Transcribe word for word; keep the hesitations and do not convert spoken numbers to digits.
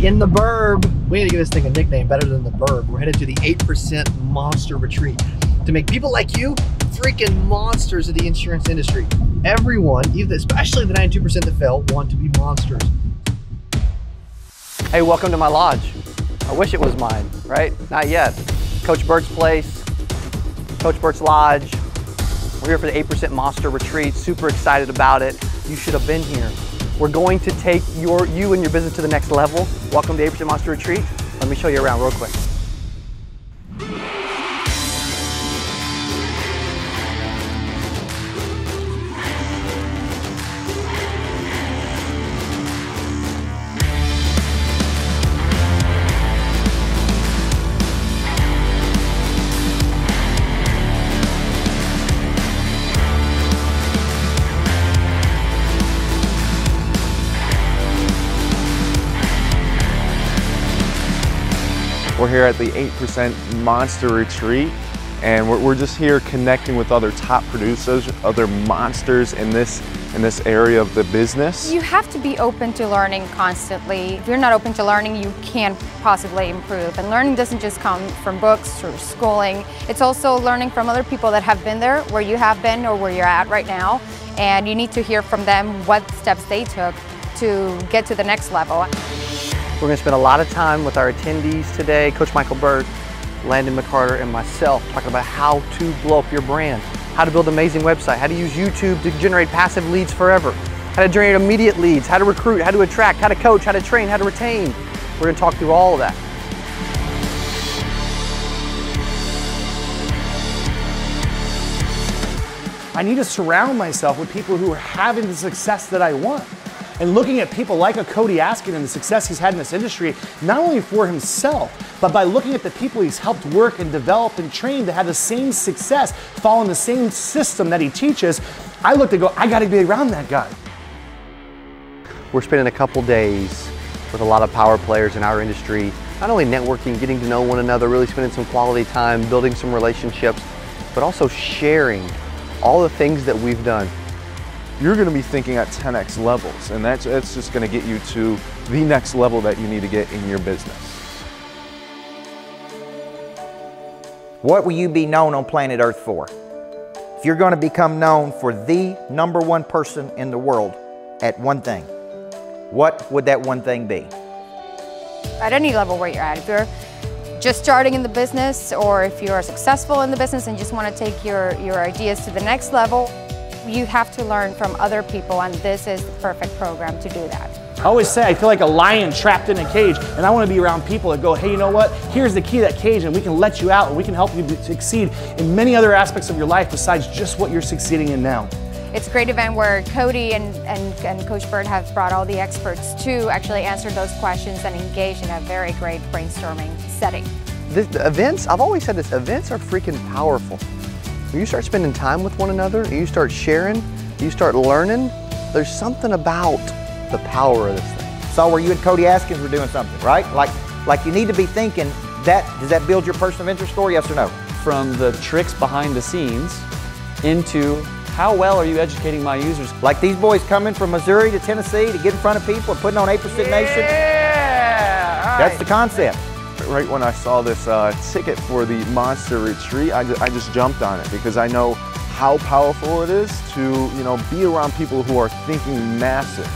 Cody in the burb. We need to give this thing a nickname better than the burb. We're headed to the eight percent Monster Retreat to make people like you freaking monsters of the insurance industry. Everyone, even especially the ninety-two percent that fail, want to be monsters. Hey, welcome to my lodge. I wish it was mine, right? Not yet. Coach Burt's place, Coach Burt's lodge. We're here for the eight percent Monster Retreat. Super excited about it. You should have been here. We're going to take your you and your business to the next level. Welcome to eight percent Monster Retreat. Let me show you around real quick. We're here at the eight percent Monster Retreat, and we're, we're just here connecting with other top producers, other monsters in this, in this area of the business. You have to be open to learning constantly. If you're not open to learning, you can't possibly improve. And learning doesn't just come from books or schooling. It's also learning from other people that have been there, where you have been or where you're at right now. And you need to hear from them what steps they took to get to the next level. We're going to spend a lot of time with our attendees today, Coach Michael Burt, Landon McCarter, and myself, talking about how to blow up your brand, how to build an amazing website, how to use YouTube to generate passive leads forever, how to generate immediate leads, how to recruit, how to attract, how to coach, how to train, how to retain. We're going to talk through all of that. I need to surround myself with people who are having the success that I want. And looking at people like a Cody Askins and the success he's had in this industry, not only for himself, but by looking at the people he's helped work and develop and train to have the same success, following the same system that he teaches, I look to go, I gotta be around that guy. We're spending a couple days with a lot of power players in our industry, not only networking, getting to know one another, really spending some quality time, building some relationships, but also sharing all the things that we've done. You're going to be thinking at ten X levels, and that's, that's just going to get you to the next level that you need to get in your business. What will you be known on planet Earth for? If you're going to become known for the number one person in the world at one thing, what would that one thing be? At any level where you're at, if you're just starting in the business or if you are successful in the business and just want to take your, your ideas to the next level, you have to learn from other people, and this is the perfect program to do that. I always say I feel like a lion trapped in a cage, and I want to be around people that go, hey, you know what, here's the key to that cage, and we can let you out, and we can help you succeed in many other aspects of your life besides just what you're succeeding in now. It's a great event where Cody and, and, and Coach Burt have brought all the experts to actually answer those questions and engage in a very great brainstorming setting. The, the events, I've always said this, events are freaking powerful. When you start spending time with one another, you start sharing, you start learning, there's something about the power of this thing. Saw where you and Cody Askins were doing something, right? Like, like you need to be thinking, that, does that build your person of interest story, yes or no? From the tricks behind the scenes into how well are you educating my users? Like these boys coming from Missouri to Tennessee to get in front of people and putting on eight percent Nation. Yeah, all right. That's the concept. Right when I saw this uh, ticket for the Monster Retreat, I, ju I just jumped on it because I know how powerful it is to, you know, be around people who are thinking massive.